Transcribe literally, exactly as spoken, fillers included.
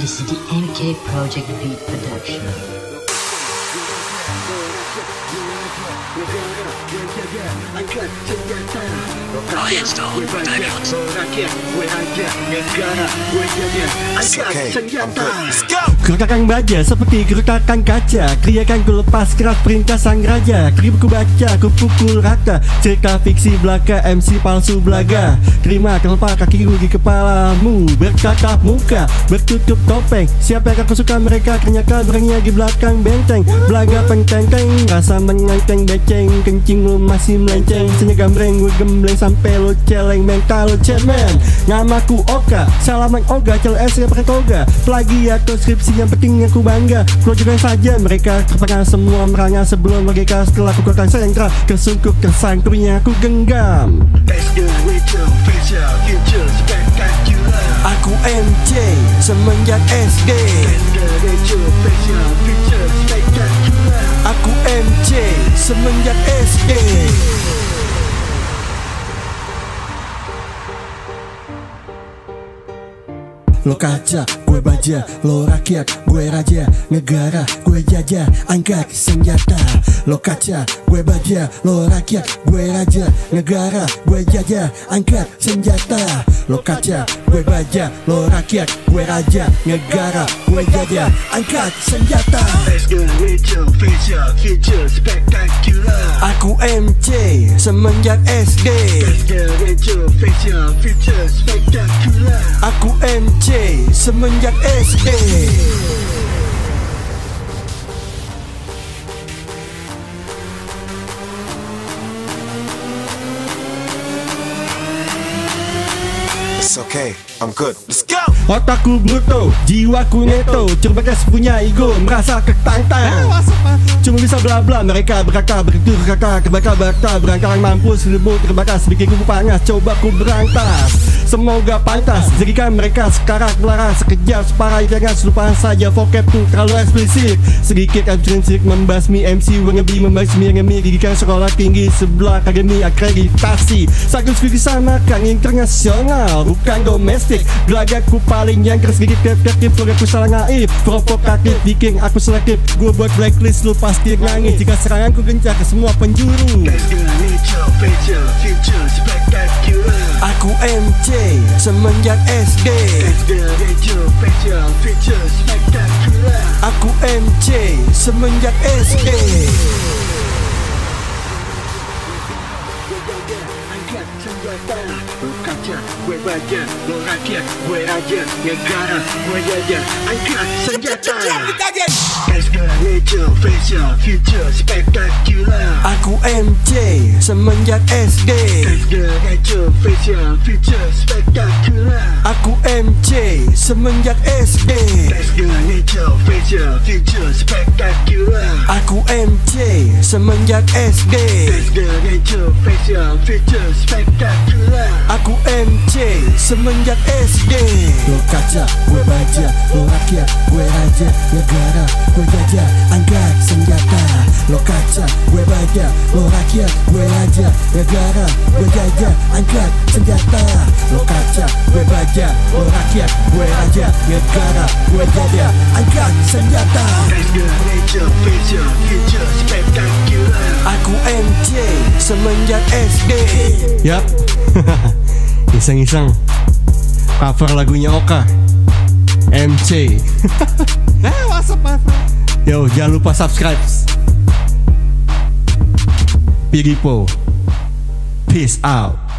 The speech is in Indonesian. This is the N K Project Beat Production. Gertakan baja seperti gertakan kaca, kriakan ku lepas kerak perintah sang raja. Krim ku baca, ku pukul rata, cerita fiksi belaka, M C palsu belaga. Terima terlepas kaki ku di kepalamu, bertatap muka, bertutup topeng. Siapa yang aku suka mereka, ternyata berangnya di belakang benteng. Belaga pententeng, rasa menenteng beceng, kencing lu masih melenceng. Senyaga gambreng, gue gembleng sampai lu celeng. Mental lu cemen, namaku Oka, salaman Oga, cel es pakai toga. Plagiat atau skripsi yang penting aku bangga, keluarga saja mereka terpengar semua merangah sebelum mereka setelah aku kuatkan sentra kesungkup kesangkunya aku genggam. Aku M C semenjak S D. Aku M C semenjak S D. Lo kaca, gue baja, lo rakyat, gue raja, negara, gue jajah, angkat senjata. Lo kaca, gue baja, lo rakyat, gue raja, negara, gue jajah, angkat senjata. Lo kaca, gue baja, lo rakyat, gue raja, negara, gue jajah, angkat senjata. Aku M C semenjak S D. Aku M C semenjak S D. It's okay, I'm good, let's go. Otakku bruto, jiwaku neto, cerbakas punya ego, merasa ketantang. Cuma bisa bla bla, mereka berkata berituh kata, terbakar berta, berangkang mampus, lebur terbakas, bikin kuku panas, coba ku berantas. Semoga pantas, jadikan mereka sekarat melaras, sekejap separah jangan selupa saja vocab tuh terlalu eksplisit. Sedikit intrinsik membasmi M C, wannabe membasmi enemy, didikan sekolah tinggi sebelah akademi akreditasi. Sagus disamakan internasional, bukan domestik. Gelagaku paling yang sedikit kreatif, keluargaku salah naif, provokatif, bikin aku selektif. Gue buat blacklist, lu pasti nangis jika seranganku gencar ke semua penjuru. Aku M C semenjak S D. Aku M C semenjak S D. Gue baja, lo rakyat, gue raja, negara, gue jajah, angkat senjata. Aku M C semenjak S D. Aku M C semenjak S D. Aku M C semenjak S D. Aku M C semenjak S D. Lo kaca, gue baja, lo rakyat, gue raja, negara, gue jajah, angkat senjata. Lo kaca, gue baja, lo rakyat, gue raja, negara, gue jajah, angkat senjata. Lo kaca, gue baja, lo rakyat, gue raja, negara, gue jajah, angkat senjata. Aku M C semenjak S D. Yap. Iseng-iseng cover lagunya Oka M C. Nah, what's up, my friend? Yo, jangan lupa subscribe Pidiepoo. Peace out.